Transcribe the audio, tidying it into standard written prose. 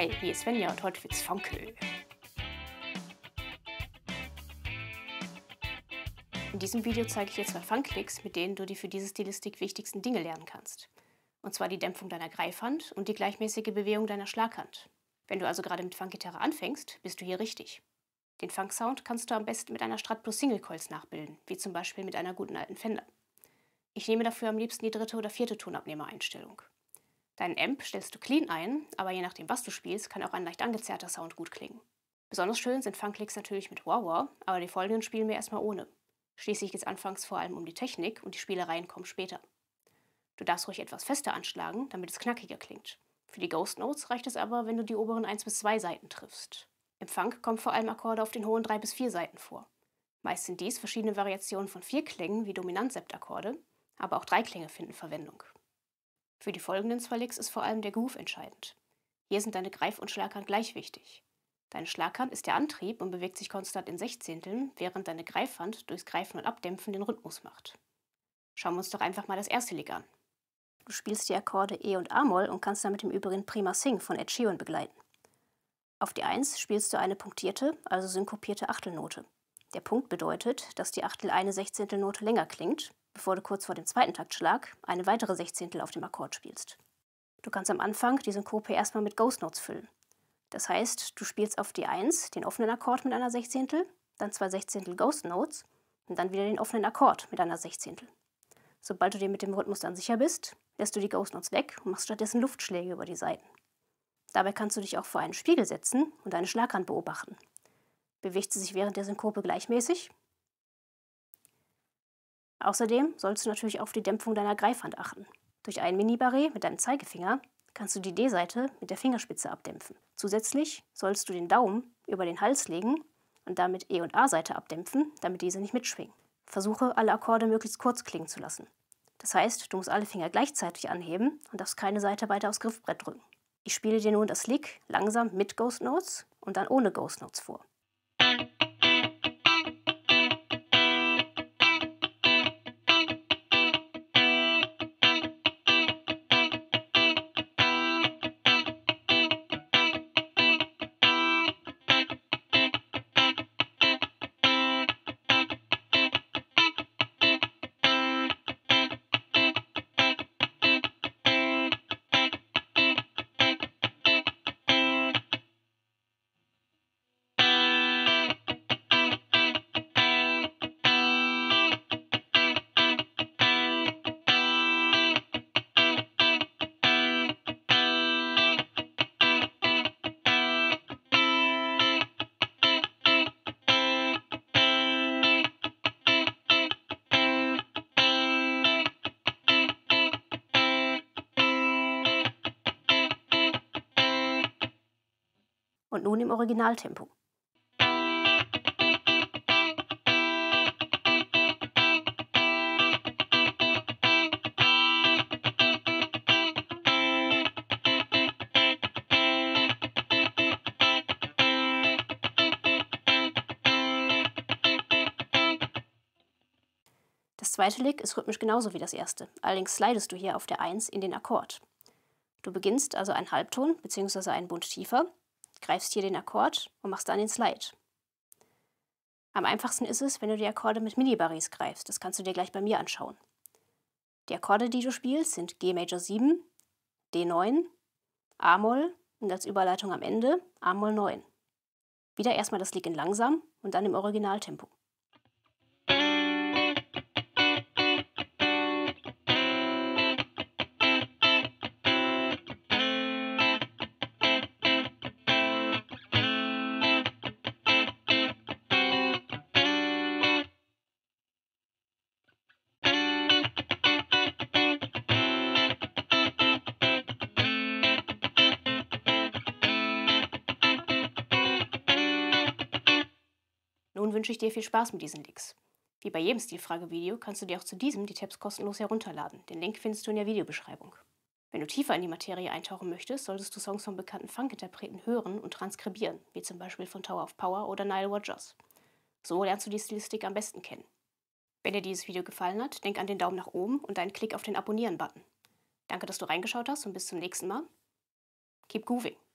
Hi, hier ist Svenja und heute wird's funkel. In diesem Video zeige ich dir 2 Fun-Klicks, mit denen du die für diese Stilistik wichtigsten Dinge lernen kannst. Und zwar die Dämpfung deiner Greifhand und die gleichmäßige Bewegung deiner Schlaghand. Wenn du also gerade mit Funkgitarre anfängst, bist du hier richtig. Den Funk-Sound kannst du am besten mit einer Strat plus Single Coils nachbilden, wie zum Beispiel mit einer guten alten Fender. Ich nehme dafür am liebsten die 3. oder 4. Tonabnehmereinstellung. Deinen Amp stellst du clean ein, aber je nachdem was du spielst, kann auch ein leicht angezerrter Sound gut klingen. Besonders schön sind Fun-Klicks natürlich mit Wah-Wah, aber die folgenden spielen wir erstmal ohne. Schließlich geht es anfangs vor allem um die Technik und die Spielereien kommen später. Du darfst ruhig etwas fester anschlagen, damit es knackiger klingt. Für die Ghost Notes reicht es aber, wenn du die oberen 1 bis 2 Saiten triffst. Im Funk kommen vor allem Akkorde auf den hohen 3 bis 4 Saiten vor. Meist sind dies verschiedene Variationen von 4 Klängen wie Dominant-Sept-Akkorde, aber auch 3 Klänge finden Verwendung. Für die folgenden 2 Licks ist vor allem der Groove entscheidend. Hier sind deine Greif- und Schlaghand gleich wichtig. Deine Schlaghand ist der Antrieb und bewegt sich konstant in 16, während deine Greifhand durchs Greifen und Abdämpfen den Rhythmus macht. Schauen wir uns doch einfach mal das erste Lick an. Du spielst die Akkorde E und A-Moll und kannst damit im Übrigen Prima Sing von Ed Sheeran begleiten. Auf die 1 spielst du eine punktierte, also synkopierte Achtelnote. Der Punkt bedeutet, dass die Achtel eine 16. Note länger klingt, bevor du kurz vor dem zweiten Taktschlag eine weitere 16. auf dem Akkord spielst. Du kannst am Anfang die Synkope erstmal mit Ghost Notes füllen. Das heißt, du spielst auf die 1 den offenen Akkord mit einer 16, dann 2 16 Ghost Notes und dann wieder den offenen Akkord mit einer 16. Sobald du dir mit dem Rhythmus dann sicher bist, lässt du die Ghost Notes weg und machst stattdessen Luftschläge über die Saiten. Dabei kannst du dich auch vor einen Spiegel setzen und deine Schlaghand beobachten. Bewegt sie sich während der Synkope gleichmäßig? Außerdem sollst du natürlich auf die Dämpfung deiner Greifhand achten. Durch ein Mini-Barré mit deinem Zeigefinger kannst du die D-Saite mit der Fingerspitze abdämpfen. Zusätzlich sollst du den Daumen über den Hals legen und damit E- und A-Saite abdämpfen, damit diese nicht mitschwingen. Versuche, alle Akkorde möglichst kurz klingen zu lassen. Das heißt, du musst alle Finger gleichzeitig anheben und darfst keine Saite weiter aufs Griffbrett drücken. Ich spiele dir nun das Lick langsam mit Ghost Notes und dann ohne Ghost Notes vor. Und nun im Originaltempo. Das zweite Lick ist rhythmisch genauso wie das erste, allerdings slidest du hier auf der 1 in den Akkord. Du beginnst also einen Halbton bzw. einen Bund tiefer, greifst hier den Akkord und machst dann den Slide. Am einfachsten ist es, wenn du die Akkorde mit Mini-Barrés greifst, das kannst du dir gleich bei mir anschauen. Die Akkorde, die du spielst, sind G Major 7, D9, A-Moll und als Überleitung am Ende A-Moll 9. Wieder erstmal das Lick in langsam und dann im Originaltempo. Nun wünsche ich dir viel Spaß mit diesen Licks. Wie bei jedem Stilfrage-Video kannst du dir auch zu diesem die Tabs kostenlos herunterladen. Den Link findest du in der Videobeschreibung. Wenn du tiefer in die Materie eintauchen möchtest, solltest du Songs von bekannten Funk-Interpreten hören und transkribieren, wie zum Beispiel von Tower of Power oder Nile Rodgers. So lernst du die Stilistik am besten kennen. Wenn dir dieses Video gefallen hat, denk an den Daumen nach oben und einen Klick auf den Abonnieren-Button. Danke, dass du reingeschaut hast und bis zum nächsten Mal. Keep grooving!